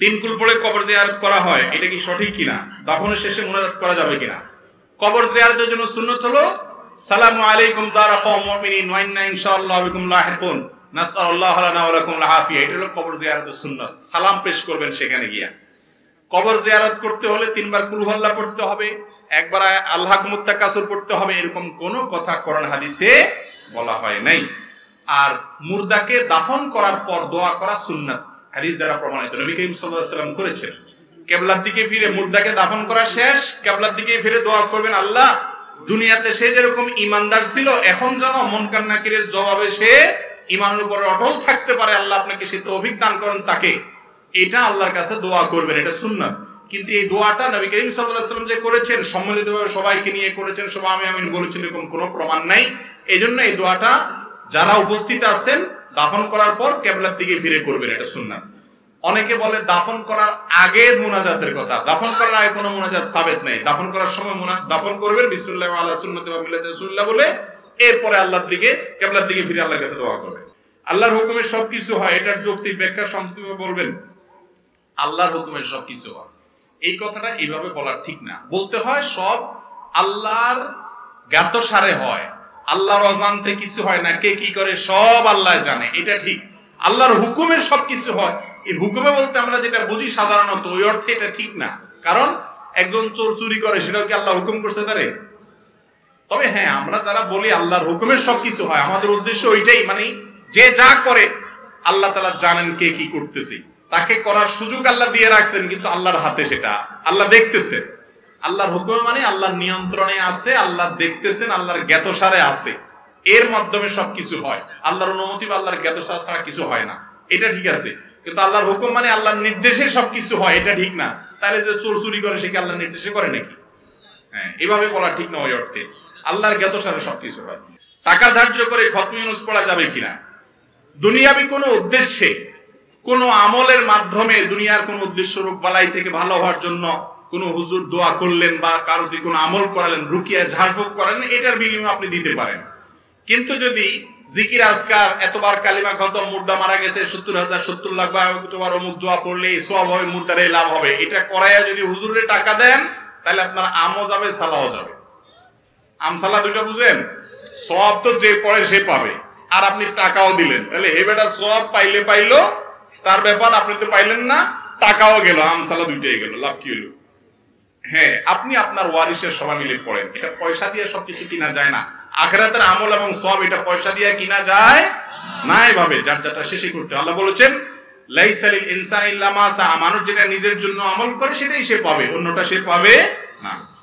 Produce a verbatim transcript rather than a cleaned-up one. তিন কুল পড়ে কবর জিয়ারত করা হয়, এটা কি সঠিক কিনা? দাফনের শেষে মুনাজাত করা যাবে কিনা? কবর জিয়ারতের জন্য সুন্নাত হলো সালামু আলাইকুম দারা কওমুল মুমিনিন ওয়া ইন্না ইনশাআল্লাহ বিকুম লাহিকুন নাসআল্লাহু লানা ওয়া লাকুম আল আফিয়া। এটা হলো কবর জিয়ারতের সুন্নাত। সালাম পেশ করবেন সেখানে গিয়া। কবর জিয়ারত করতে হলে তিনবার কুল হু আল্লাহ পড়তে হবে, একবার আল্লাহকুমুত তাকাসুর পড়তে হবে, এরকম কোনো কথা কোরআন হাদিসে বলা হয় নাই। আর মুর্দাকে দাফন করার পর দোয়া করা সুন্নাত, হাদিস দ্বারা প্রমাণিত। নবী করিম সাল্লাল্লাহু আলাইহি ওয়াসাল্লাম করেছেন। কিবলার দিকে ফিরে মুর্দাকে দাফন করা শেষ, কিবলার দিকে ফিরে দোয়া করবেন, আল্লাহ দুনিয়াতে সে যেরকম ইমানদার ছিল এখন যেন মুনকার নাকিরের জবাবে সে ইমানের উপরে অটল থাকতে পারে, আল্লাহ আপনাকে সে তৌফিক দান করেন তাকে। এটা আল্লাহর কাছে দোয়া করবেন, এটা সুন্নাত। কিন্তু এই দোয়াটা নবী করিম সাল্লাল্লাহু আলাইহি ওয়াসাল্লাম যে করেছেন সম্মিলিতভাবে সবাইকে নিয়ে করেছেন, সবাই আমি আমিন বলেছেন, এরকম কোনো প্রমাণ নাই। এইজন্য এই দোয়াটা যারা উপস্থিত আছেন দাফন করার পর কিবলার দিকে ফিরে করবেন, এটা সুন্নাত। অনেকে বলে দাফন করার আগে মুনাজাতের কথা, দাফন করার আগে কোনো মুনাজাত সাবেত নাই। দাফন করার সময় দাফন করবেন বিসমিল্লাহি ওয়া আলা সুন্নতি ওয়া মিল্লাতি রাসূলিল্লাহ বলে, এরপরে আল্লাহর দিকে কিবলার দিকে ফিরে আল্লাহর কাছে দোয়া করবেন। আল্লাহর হুকুমে সবকিছু হয়, এটার যৌক্তিক ব্যাখ্যা সংক্ষেপে বলবেন। আল্লাহর হুকুমে সবকিছু হয়, এই কথাটা এইভাবে বলা ঠিক না। বলতে হয় সব আল্লাহর জ্ঞাতসারে হয়, আল্লাহর অজান্তে কিছু হয় না। কে কি করে সব আল্লাহ জানে, এটা ঠিক। আল্লাহর হুকুমে সবকিছু হয়, এই হুকুমে বলতে আমরা যেটা বুঝি সাধারণত ওই অর্থে এটা ঠিক না। কারণ একজন চোর চুরি করে, সেটাও কি আল্লাহ হুকুম করছে তারে? তবে হ্যাঁ, আমরা যারা বলি আল্লাহর হুকুমে সবকিছু হয়, আমাদের উদ্দেশ্য ওইটাই, মানে যে যা করে আল্লাহ তাআলা জানেন কে কি করতেছে। তাকে করার সুযোগ আল্লাহ দিয়ে রাখছেন, কিন্তু আল্লাহর হাতে সেটা, আল্লাহ দেখতেছে। আল্লাহর হুকুমে মানে আল্লাহর নিয়ন্ত্রণে আছে, আল্লাহ দেখতেছেন, আল্লাহর জ্ঞাতসারে আছে, এর মাধ্যমে সবকিছু হয়। আল্লাহর অনুমতি বা আল্লাহর জ্ঞাতসার ছাড়া কিছু হয় না, এটা ঠিক আছে। কিন্তু আল্লাহর হুকুম মানে আল্লাহর নির্দেশে সবকিছু হয়, এটা ঠিক না। তাহলে যে চোর চুরি করে সে কি আল্লাহর নির্দেশে করে নাকি? হ্যাঁ, এভাবে বলা ঠিক না। ওই অর্থে আল্লাহর জ্ঞাতসারে সবকিছু হয়। টাকা ধার্য করে খতমে ইউনূস পড়া যাবে কিনা? দুনিয়াবি কোনো উদ্দেশ্যে, কোন আমলের মাধ্যমে, দুনিয়ার কোন উদ্দেশ্য রূপ বালাই থেকে ভালো হওয়ার জন্য কোন হুজুর দোয়া করলেন বা কারোর দিকে কোন আমল করালেন, রুকিয়া ঝাড়ফুঁক করেন, এটার বিনিময়ে আপনি দিতে পারেন। কিন্তু যদি জিকির আজকার, এতবার কালিমা খতম, মুর্দা মারা গেছে সত্তর হাজার সত্তর লাখ বা এতবার অমুক দোয়া পড়লে সব হবে, মুর্দারে লাভ হবে, এটা করাইয়া যদি হুজুরে টাকা দেন, তাহলে আপনার আমও যাবে সালাও যাবে। আমসালা দুইটা বুঝেন? সব তো যে পড়ে সে পাবে, আর আপনি টাকাও দিলেন, তাহলে হে বেটা সব পাইলে পাইলো, তার ব্যাপার। আপনি তো পাইলেন না, টাকাও গেল, আমসালা দুইটাই গেল, লাভ কি হলো? হ্যাঁ, আপনি আপনার ওয়ারিশের সবাই মিলে পড়েন, এটা পয়সা দিয়ে সবকিছু কিনা যায় না। আখিরাতের আমল এবং সব এটা পয়সা দিয়ে কিনা যায় না, এভাবে যার যাটা শেষে করতে। আল্লাহ বলেছেন লাইসা লিল ইনসানি ইল্লা মা সাআ, মানুষ যেটা নিজের জন্য আমল করে সেটাই সে পাবে, অন্যটা সে পাবে না।